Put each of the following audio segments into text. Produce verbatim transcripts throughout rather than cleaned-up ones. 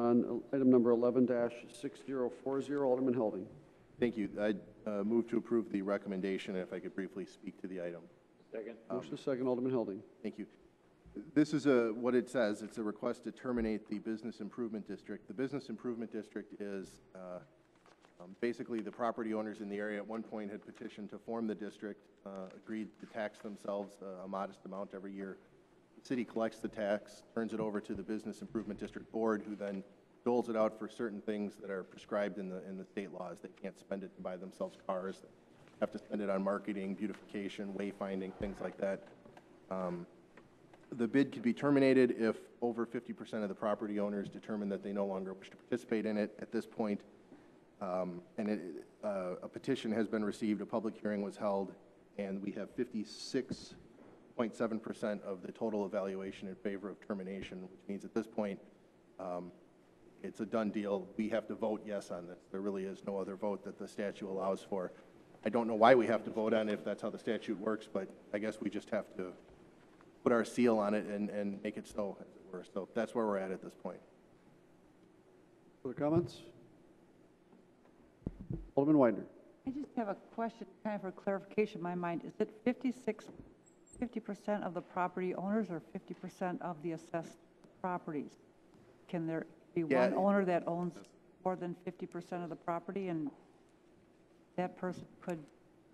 on item number eleven dash six zero four zero. Alderman Helding. Thank you. I uh, move to approve the recommendation, and if I could briefly speak to the item. Second. Um, Motion to second, Alderman Helding. Thank you. This is a, what it says. It's a request to terminate the Business Improvement District. The Business Improvement District is uh, um, basically the property owners in the area at one point had petitioned to form the district, uh, agreed to tax themselves uh, a modest amount every year. The city collects the tax, turns it over to the Business Improvement District Board, who then doles it out for certain things that are prescribed in the in the state laws. They can't spend it to buy themselves cars. They have to spend it on marketing, beautification, wayfinding, things like that. Um, The bid could be terminated if over fifty percent of the property owners determine that they no longer wish to participate in it at this point. Um, and it, uh, a petition has been received, a public hearing was held, and we have fifty-six point seven percent of the total evaluation in favor of termination, which means at this point um, it's a done deal. We have to vote yes on this. There really is no other vote that the statute allows for. I don't know why we have to vote on it if that's how the statute works, but I guess we just have to put our seal on it and, and make it so, as it were. So that's where we're at at this point. Other comments? Alderman Widener. I just have a question, kind of for clarification in my mind. Is it fifty-six, fifty percent of the property owners or fifty percent of the assessed properties? Can there be yeah. one owner that owns more than fifty percent of the property and that person could?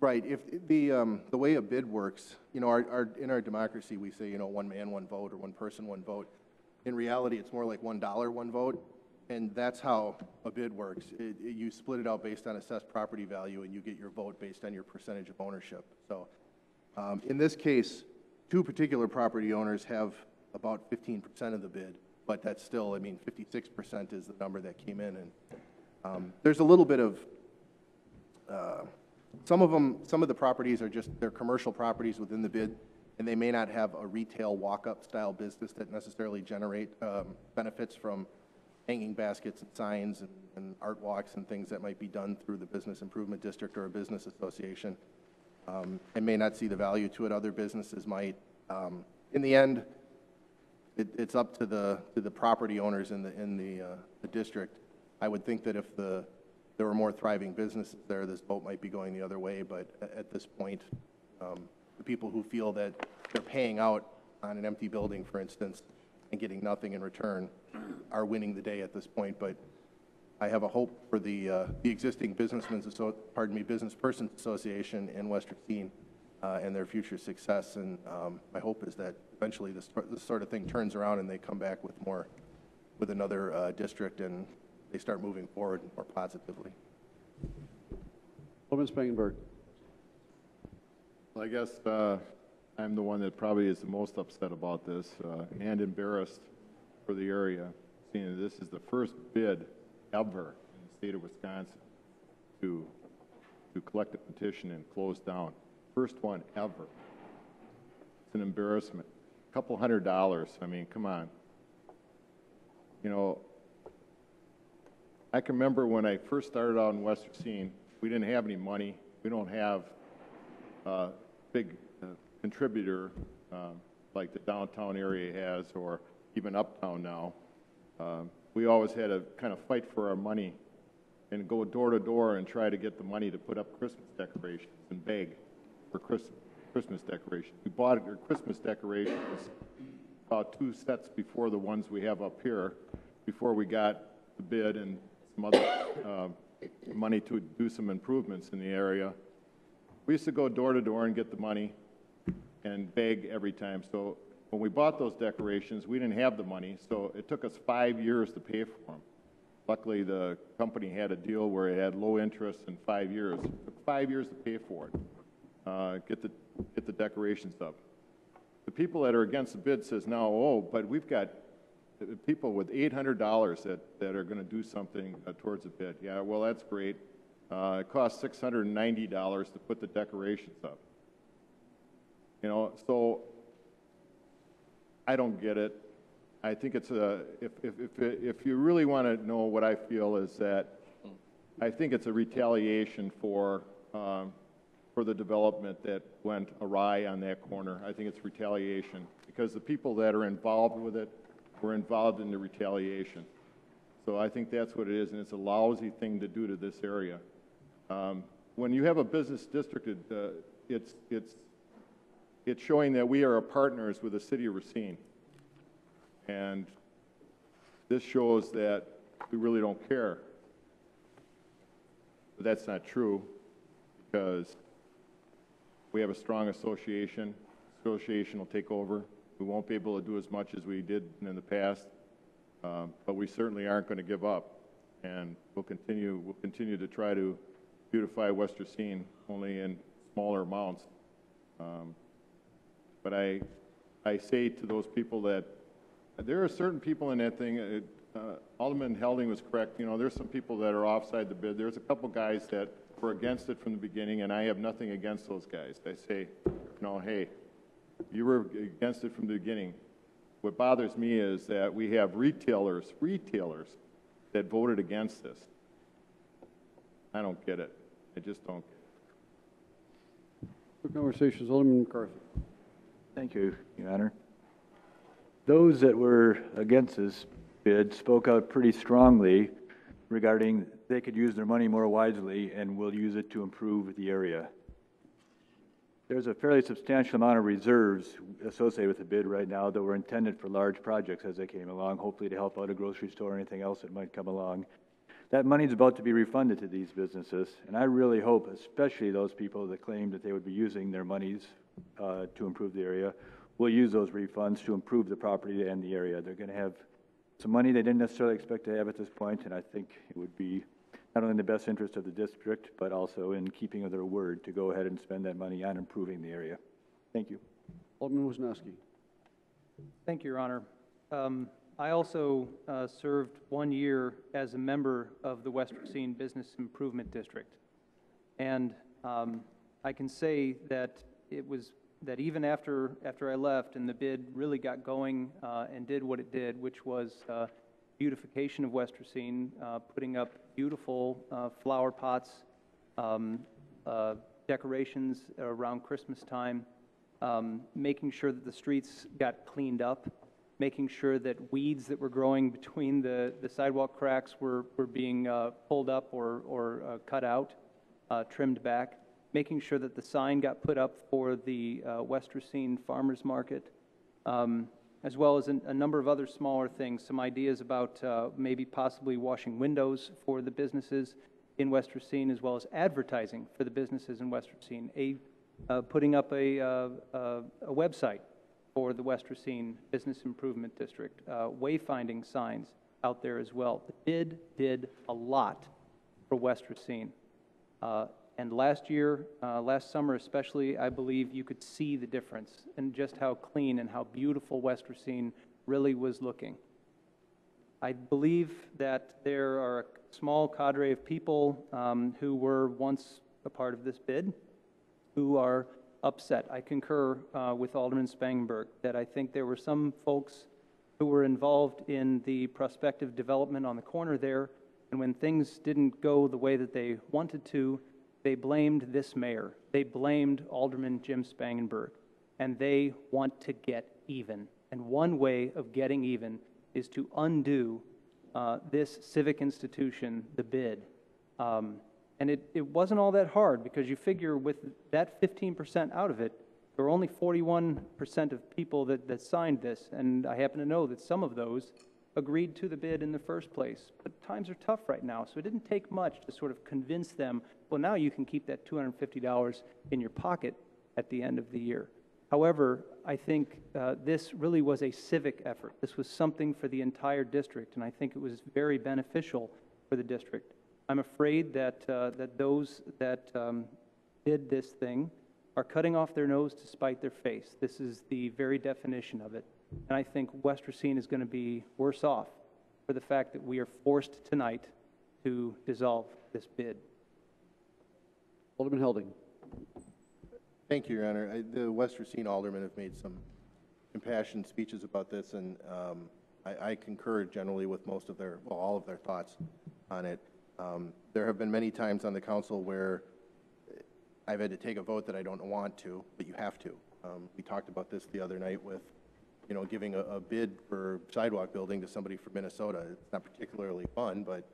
Right. If the um, the way a bid works, you know, our, our in our democracy we say, you know, one man, one vote, or one person, one vote. In reality, it's more like one dollar, one vote, and that's how a bid works. It, it, you split it out based on assessed property value, and you get your vote based on your percentage of ownership. So, um, in this case, two particular property owners have about fifteen percent of the bid, but that's still, I mean, fifty-six percent is the number that came in, and um, there's a little bit of. Uh, Some of them, some of the properties are just, they're commercial properties within the bid, and they may not have a retail walk-up style business that necessarily generate um, benefits from hanging baskets and signs and, and art walks and things that might be done through the business improvement district or a business association. Um, and may not see the value to it. Other businesses might. Um, in the end, it, it's up to the to the property owners in the in the, uh, the district. I would think that if the there were more thriving businesses there, this vote might be going the other way, but at this point, um, the people who feel that they're paying out on an empty building, for instance, and getting nothing in return are winning the day at this point. But I have a hope for the uh, the existing businessmen's, pardon me, Business Persons Association in West Racine uh, and their future success, and um, my hope is that eventually this, this sort of thing turns around and they come back with more, with another uh, district, and they start moving forward more positively. Alderman Spangenberg. Well, I guess uh, I'm the one that probably is the most upset about this uh, and embarrassed for the area, seeing that this is the first bid ever in the state of Wisconsin to, to collect a petition and close down. First one ever. It's an embarrassment. A couple hundred dollars. I mean, come on. You know, I can remember when I first started out in West Racine, we didn't have any money. We don't have a big contributor um, like the downtown area has, or even uptown now. Um, we always had to kind of fight for our money and go door to door and try to get the money to put up Christmas decorations and beg for Christmas, Christmas decorations. We bought our Christmas decorations about two sets before the ones we have up here, before we got the bid and some other uh, money to do some improvements in the area. We used to go door to door and get the money and beg every time. So when we bought those decorations, we didn't have the money, so it took us five years to pay for them. Luckily, the company had a deal where it had low interest in five years. It took five years to pay for it, uh, get the get the decorations up. The people that are against the bid says now, oh, but we've got people with eight hundred dollars that, that are going to do something uh, towards a bid. Yeah, well, that's great. Uh, it costs six hundred ninety dollars to put the decorations up. You know, so I don't get it. I think it's a, if, if, if, if you really want to know what I feel is that I think it's a retaliation for, um, for the development that went awry on that corner. I think it's retaliation because the people that are involved with it were involved in the retaliation. So I think that's what it is, and it's a lousy thing to do to this area. Um, when you have a business district, uh, it's, it's, it's showing that we are partners with the city of Racine. And this shows that we really don't care. But that's not true, because we have a strong association. Association will take over. We won't be able to do as much as we did in the past, um, but we certainly aren't going to give up, and we'll continue. We'll continue to try to beautify West Racine, only in smaller amounts. Um, but I, I say to those people that there are certain people in that thing. It, uh, Alderman Helding was correct. You know, there's some people that are offside the bid. There's a couple guys that were against it from the beginning, and I have nothing against those guys. I say, no, hey. You were against it from the beginning. What bothers me is that we have retailers, retailers that voted against this. I don't get it. I just don't get it. Good conversations, Alderman McCarthy. Thank you, Your Honor. Those that were against this bid spoke out pretty strongly regarding they could use their money more wisely and will use it to improve the area. There's a fairly substantial amount of reserves associated with the bid right now that were intended for large projects as they came along, hopefully to help out a grocery store or anything else that might come along. That money's about to be refunded to these businesses, and I really hope, especially those people that claimed that they would be using their monies uh, to improve the area, will use those refunds to improve the property and the area. They're going to have some money they didn't necessarily expect to have at this point, and I think it would be not only in the best interest of the district, but also in keeping of their word to go ahead and spend that money on improving the area. Thank you. Alderman Wisneski. Thank you, Your Honor. Um, I also uh, served one year as a member of the West Racine Business Improvement District. And um, I can say that it was that even after, after I left and the bid really got going uh, and did what it did, which was uh, beautification of West Racine, uh, putting up beautiful uh, flower pots, um, uh, decorations around Christmas time, um, making sure that the streets got cleaned up, making sure that weeds that were growing between the, the sidewalk cracks were, were being uh, pulled up or, or uh, cut out, uh, trimmed back, making sure that the sign got put up for the uh, West Racine Farmers Market, um, as well as a number of other smaller things, some ideas about uh, maybe possibly washing windows for the businesses in West Racine, as well as advertising for the businesses in West Racine, a, uh, putting up a, uh, uh, a website for the West Racine Business Improvement District, uh, wayfinding signs out there as well. The bid did a lot for West Racine. Uh, and last year, uh, last summer especially, I believe you could see the difference in just how clean and how beautiful West Racine really was looking. I believe that there are a small cadre of people um, who were once a part of this bid who are upset. I concur uh, with Alderman Spangenberg that I think there were some folks who were involved in the prospective development on the corner there, and when things didn't go the way that they wanted to, they blamed this mayor. They blamed Alderman Jim Spangenberg, and they want to get even. And one way of getting even is to undo uh, this civic institution, the bid. Um, and it, it wasn't all that hard, because you figure with that fifteen percent out of it, there were only forty-one percent of people that, that signed this, and I happen to know that some of those agreed to the bid in the first place. But times are tough right now, so it didn't take much to sort of convince them, well, now you can keep that two hundred fifty dollars in your pocket at the end of the year. However, I think uh, this really was a civic effort. This was something for the entire district, and I think it was very beneficial for the district. I'm afraid that, uh, that those that um, did this thing are cutting off their nose to spite their face. This is the very definition of it. And I think West Racine is going to be worse off for the fact that we are forced tonight to dissolve this bid. Alderman Helding. Thank you, Your Honor. I, the West Racine aldermen have made some impassioned speeches about this, and um, I, I concur generally with most of their, well, all of their thoughts on it. Um, there have been many times on the council where I've had to take a vote that I don't want to, but you have to. Um, we talked about this the other night with you know, giving a, a bid for sidewalk building to somebody from Minnesota. It's not particularly fun, but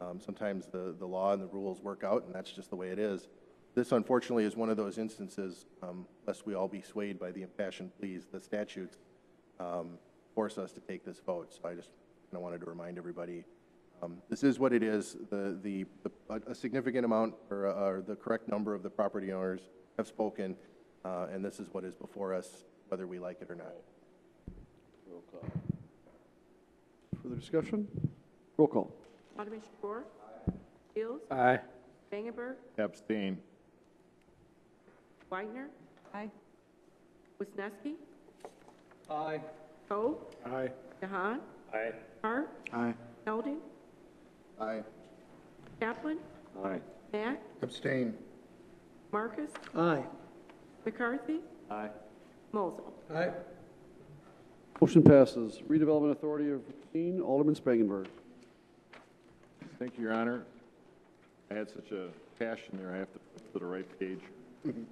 um, sometimes the, the law and the rules work out, and that's just the way it is. This, unfortunately, is one of those instances, um, lest we all be swayed by the impassioned pleas, the statutes um, force us to take this vote. So I just kind of wanted to remind everybody, um, this is what it is. The, the, the a significant amount or, uh, or the correct number of the property owners have spoken, uh, and this is what is before us, whether we like it or not. Roll call. Further discussion? Roll call. Alderman Shakur? Aye. Shields? Aye. Spangenberg? Abstain. Wagner? Aye. Wisneski? Aye. Ho? Aye. Dahan? Aye. Hart? Aye. Helding? Aye. Kaplan? Aye. Mack? Abstain. Marcus? Aye. McCarthy? Aye. Moser? Aye. Motion passes. Redevelopment Authority of Racine, Alderman Spangenberg. Thank you, Your Honor. I had such a passion there, I have to put it to the right page.